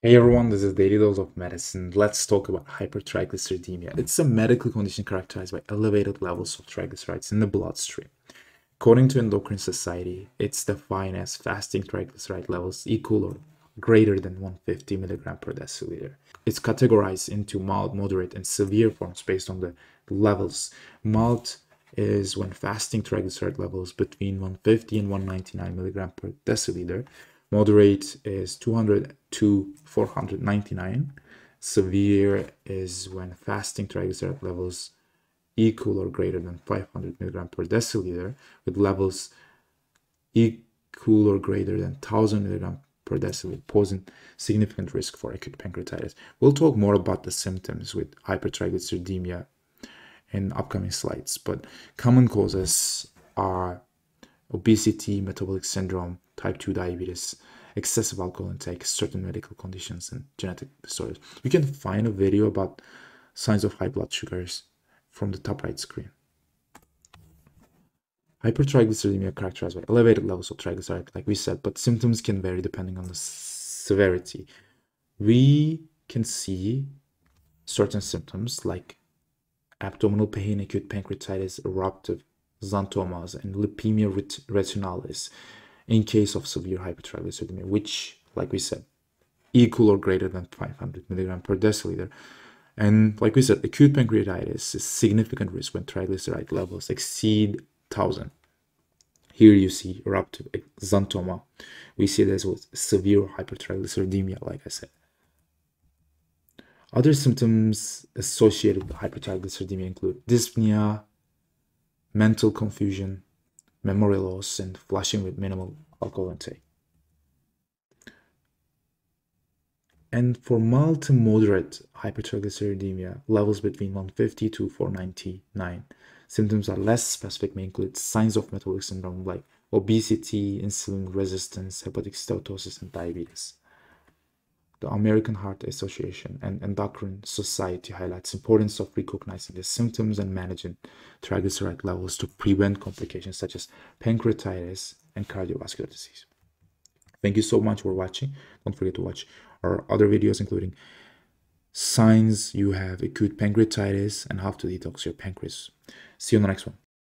Hey everyone, this is Daily Dose of Medicine. Let's talk about hypertriglyceridemia. It's a medical condition characterized by elevated levels of triglycerides in the bloodstream. According to Endocrine Society, it's defined as fasting triglyceride levels equal or greater than 150 mg per deciliter. It's categorized into mild, moderate, and severe forms based on the levels. Mild is when fasting triglyceride levels between 150 and 199 mg per deciliter. Moderate is 200 to 499. Severe is when fasting triglyceride levels equal or greater than 500 mg per deciliter, with levels equal or greater than 1000 mg per deciliter, posing significant risk for acute pancreatitis. We'll talk more about the symptoms with hypertriglyceridemia in upcoming slides, but common causes are obesity, metabolic syndrome, type 2 diabetes, excessive alcohol intake, certain medical conditions, and genetic disorders. You can find a video about signs of high blood sugars from the top right screen. Hypertriglyceridemia characterized by elevated levels of triglyceride, like we said, but symptoms can vary depending on the severity. We can see certain symptoms like abdominal pain, acute pancreatitis, eruptive xanthomas, and lipemia retinalis in case of severe hypertriglyceridemia, which, like we said, equal or greater than 500 mg per deciliter. And like we said, acute pancreatitis is significant risk when triglyceride levels exceed 1000. Here you see eruptive xanthoma. We see this with severe hypertriglyceridemia, like I said. Other symptoms associated with hypertriglyceridemia include dyspnea, mental confusion, memory loss, and flushing with minimal alcohol intake. And for mild to moderate hypertriglyceridemia, levels between 150 to 499. Symptoms are less specific, may include signs of metabolic syndrome like obesity, insulin resistance, hepatic steatosis, and diabetes. The American Heart Association and Endocrine Society highlights the importance of recognizing the symptoms and managing triglyceride levels to prevent complications such as pancreatitis and cardiovascular disease. Thank you so much for watching. Don't forget to watch our other videos, including signs you have acute pancreatitis and how to detox your pancreas. See you in the next one.